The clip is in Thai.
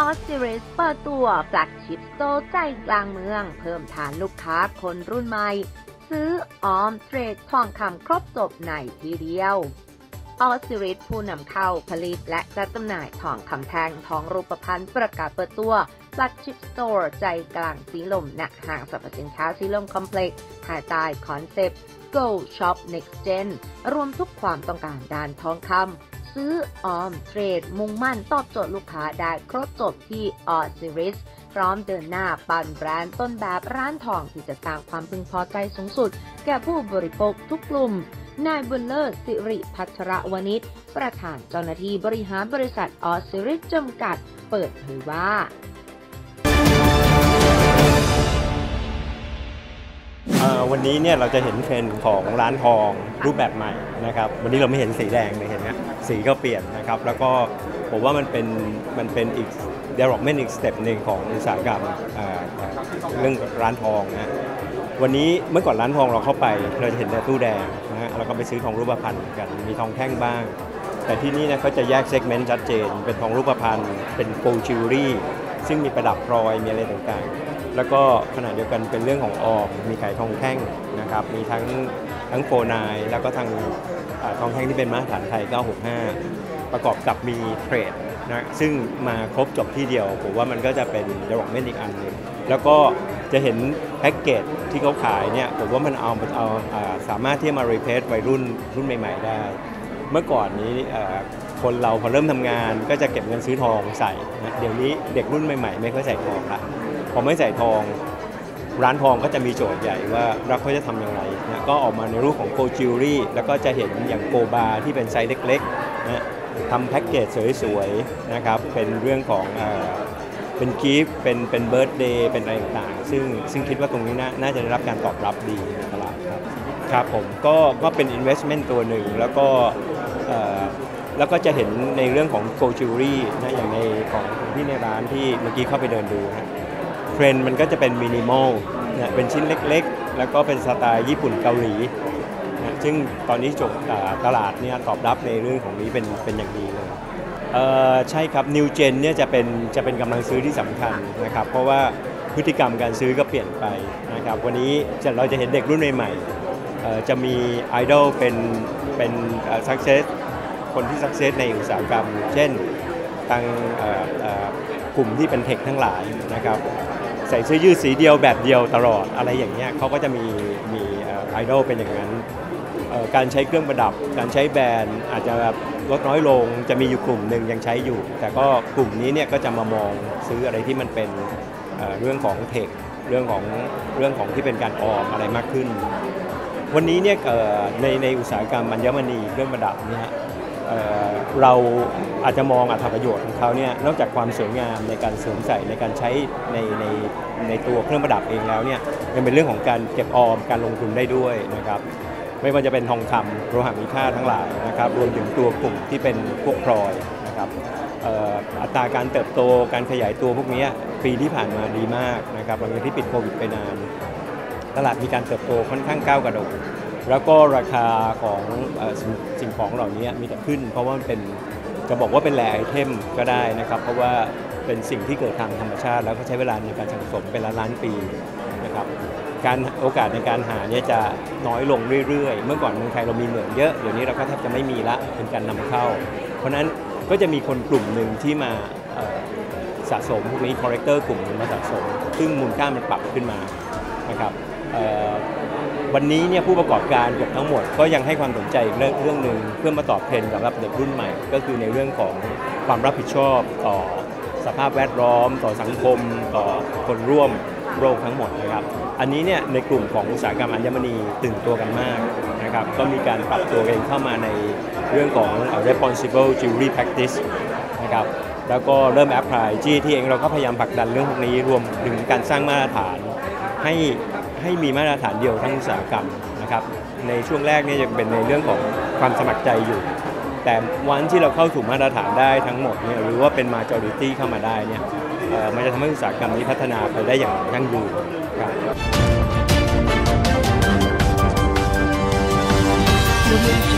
ออสซิริสเปิดตัวแฟลกชิพสโตร์ใจกลางเมืองเพิ่มฐานลูกค้าคนรุ่นใหม่ซื้อออมเทรดทองคำครบจบในทีเดียวออสซิริสผู้นำเข้าผลิตและจัดจำหน่ายทองคำแท่งทองรูปพรรณประกาศเปิดตัวแฟลกชิพสโตร์ใจกลางสีลมณห้างสรรพสินค้าสีลมคอมเพล็กซ์ภายใต้คอนเซ็ปต์ Go Shop Next Gen รวมทุกความต้องการด้านทองคำซื้อออมเทรดมุ่งมั่นตอบโจทย์ลูกค้าได้ครบจบที่ออสซิริสพร้อมเดินหน้าปั่นแบรนด์ต้นแบบร้านทองที่จะสร้างความพึงพอใจสูงสุดแก่ผู้บริโภคทุกกลุ่มนายบุญเลิศสิริภัทรวณิชประธานเจ้าหน้าที่บริหารบริษัทออสซิริสจำกัดเปิดเผยว่าวันนี้เนี่ยเราจะเห็นเทรนด์ของร้านทองรูปแบบใหม่นะครับวันนี้เราไม่เห็นสีแดงเลยเห็นไหมสีก็เปลี่ยนนะครับแล้วก็ผมว่ามันเป็นอีก development อีกสเต็ปหนึ่งของอุตสาหกรรมเรื่องร้านทองนะวันนี้เมื่อก่อนร้านทองเราเข้าไปเราจะเห็นแต่ตู้แดงนะฮะเราก็ไปซื้อทองรูปพรรณกันมีทองแท่งบ้างแต่ที่นี่นะเขาจะแยกเซกเมนต์ชัดเจนเป็นทองรูปพรรณเป็นโกลจิวเวลรี่ซึ่งมีประดับพลอยมีอะไรต่างๆแล้วก็ขณะเดียวกันเป็นเรื่องของออมมีขายทองแท่งนะครับมีทั้งโฟนายแล้วก็ทางทองแท่งที่เป็นมาตรฐานไทย965ประกอบกับมีเทรดนะซึ่งมาครบจบที่เดียวผมว่ามันก็จะเป็นระบบเม็ดอีกอันหนึ่งแล้วก็จะเห็นแพ็กเกจที่เขาขายเนี่ยผมว่ามันเอาสามารถที่จะมารีเพสวัยรุ่นใหม่ๆได้เมื่อก่อนนี้คนเราพอเริ่มทำงานก็จะเก็บเงินซื้อทองใส่นะเดี๋ยวนี้เด็กรุ่นใหม่ๆไม่ค่อยใส่ทองละพอไม่ใส่ทองร้านทองก็จะมีโจทย์ใหญ่ว่ารักเขาจะทำอย่างไรนะก็ออกมาในรูปของโกจิวเวลรี่แล้วก็จะเห็นอย่างโกบาร์ที่เป็นไซส์เล็กๆนะทำแพ็กเกจสวยๆนะครับเป็นเรื่องของเป็นกิฟต์เป็นเบิร์ธเดย์เป็นอะไรต่างๆซึ่งคิดว่าตรงนี้น่าจะได้รับการตอบรับดีในตลาดครับผมก็เป็น investment ตัวหนึ่งแล้วก็จะเห็นในเรื่องของโกจิวเวลรี่นะอย่างในของที่ในร้านที่เมื่อกี้เข้าไปเดินดูนะเทรนด์มันก็จะเป็นมินิมอลนะเป็นชิ้นเล็กๆแล้วก็เป็นสไตล์ญี่ปุ่นเกาหลีนะซึ่งตอนนี้จบตลาดเนี่ยตอบรับในเรื่องของนี้เป็นอย่างดีเลยใช่ครับนิวเจนเนี่ยจะเป็นกำลังซื้อที่สำคัญนะครับเพราะว่าพฤติกรรมการซื้อก็เปลี่ยนไปนะครับวันนี้เราจะเห็นเด็กรุ่นใหม่ๆจะมีไอดอลเป็นซักเซสคนที่ซักเซสในอุตสาหกรรมเช่นทางกลุ่มที่เป็นเทคทั้งหลายนะครับใส่เสื้อยืดสีเดียวแบบเดียวตลอดอะไรอย่างเงี้ยเขาก็จะมีไอดอลเป็นอย่างนั้นการใช้เครื่องประดับการใช้แบรนด์อาจจะลดน้อยลงจะมีอยู่กลุ่มหนึ่งยังใช้อยู่แต่ก็กลุ่มนี้เนี่ยก็จะมามองซื้ออะไรที่มันเป็นเรื่องของเทคเรื่องของที่เป็นการออมอะไรมากขึ้นวันนี้เนี่ยในอุตสาหกรรมอัญมณีเครื่องประดับเนี่ยเราอาจจะมองอัตประโยชน์ของเขาเนี่ยนอกจากความสวยงามในการสวมใส่ในการใช้ในตัวเครื่องประดับเองแล้วเนี่ยยังเป็นเรื่องของการเก็บออมการลงทุนได้ด้วยนะครับไม่ว่าจะเป็นทองคำโลหะมีค่าทั้งหลายนะครับรวมถึงตัวกลุ่มที่เป็นพวกพลอยนะครับอัตราการเติบโตการขยายตัวพวกนี้ปีที่ผ่านมาดีมากนะครับหลังจากที่ปิดโควิดไปนานตลาดมีการเติบโตค่อนข้างก้าวกระโดดแล้วก็ราคาของสิ่งของเหล่านี้มีแต่ขึ้นเพราะว่ามันเป็นจะบอกว่าเป็นแร่ไอเทมก็ได้นะครับเพราะว่าเป็นสิ่งที่เกิดทางธรรมชาติแล้วก็ใช้เวลาในการสะสมเป็นล้านปีนะครับการโอกาสในการหาเนี่ยจะน้อยลงเรื่อยๆเมื่อก่อนเมืองไทยเรามีเหมืองเยอะเดี๋ยวนี้เราก็แทบจะไม่มีละเป็นการนำเข้าเพราะนั้นก็จะมีคนกลุ่มหนึ่งที่มาสะสมพวกนี้คอลเลกเตอร์กลุ่มนึงมาสะสมซึ่งมูลค่ามันปรับขึ้นมานะครับวันนี้เนี่ยผู้ประกอบการเกือบทั้งหมดก็ยังให้ความสนใจเรื่องหนึ่งเพื่อมาตอบแทนกับเด็กรุ่นใหม่ก็คือในเรื่องของความรับผิดชอบต่อสภาพแวดล้อมต่อสังคมต่อคนร่วมโลกทั้งหมดนะครับอันนี้เนี่ยในกลุ่มของอุตสาหกรรมอัญมณีตื่นตัวกันมากนะครับก็มีการปรับตัวเองเข้ามาในเรื่องของ Responsible Jewelry Practice นะครับแล้วก็เริ่มแอพพลายที่เองเราก็พยายามผลักดันเรื่องพวกนี้รวมถึงการสร้างมาตรฐานให้มีมาตรฐานเดียวทั้งอุตสาหกรรมนะครับในช่วงแรกเนี่ยจะเป็นในเรื่องของความสมัครใจอยู่แต่วันที่เราเข้าสู่มาตรฐานได้ทั้งหมดเนี่ยหรือว่าเป็น majority เข้ามาได้เนี่ยมันจะทำให้อุตสาหกรรมนี้พัฒนาไปได้อย่างยั่งยืนครับ